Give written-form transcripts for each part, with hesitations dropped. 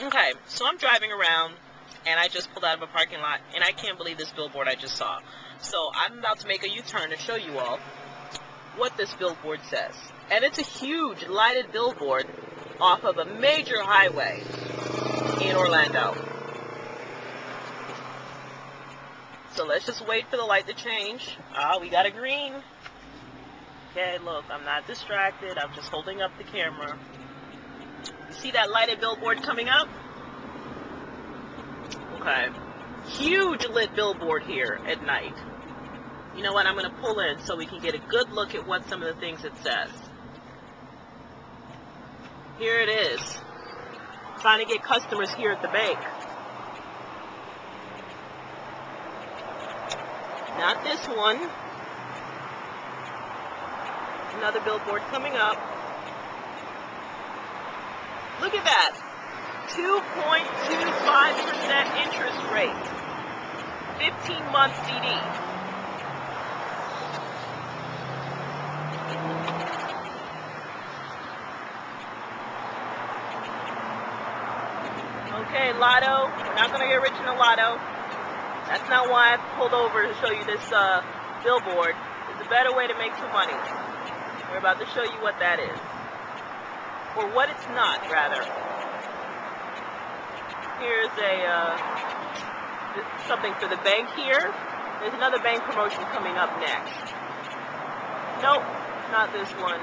Okay, so I'm driving around, and I just pulled out of a parking lot, and I can't believe this billboard I just saw. So I'm about to make a U-turn to show you all what this billboard says. And it's a huge lighted billboard off of a major highway in Orlando. So let's just wait for the light to change. Ah, we got a green. Okay, look, I'm not distracted. I'm just holding up the camera. You see that lighted billboard coming up? Okay. Huge lit billboard here at night. You know what? I'm going to pull in so we can get a good look at what some of the things it says. Here it is. I'm trying to get customers here at the bank. Not this one. Another billboard coming up. Look at that. 2.25% interest rate. 15-month CD. Okay, Lotto. We're not going to get rich in a Lotto. That's not why I pulled over to show you this billboard. It's a better way to make some money. We're about to show you what that is. Or what it's not, rather. Here's a something for the bank here. There's another bank promotion coming up next. Nope, not this one.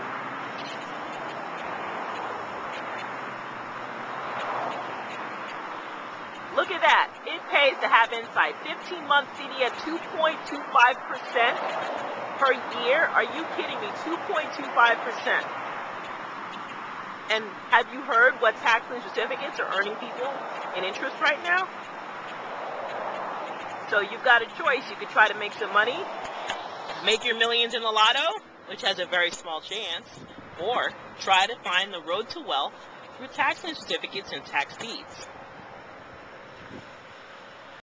Look at that. It pays to have insight. 15-month CD at 2.25% per year. Are you kidding me? 2.25%. And have you heard what tax-lien certificates are earning people in interest right now? So you've got a choice. You could try to make some money, make your millions in the lotto, which has a very small chance, or try to find the road to wealth through tax-lien certificates and tax deeds.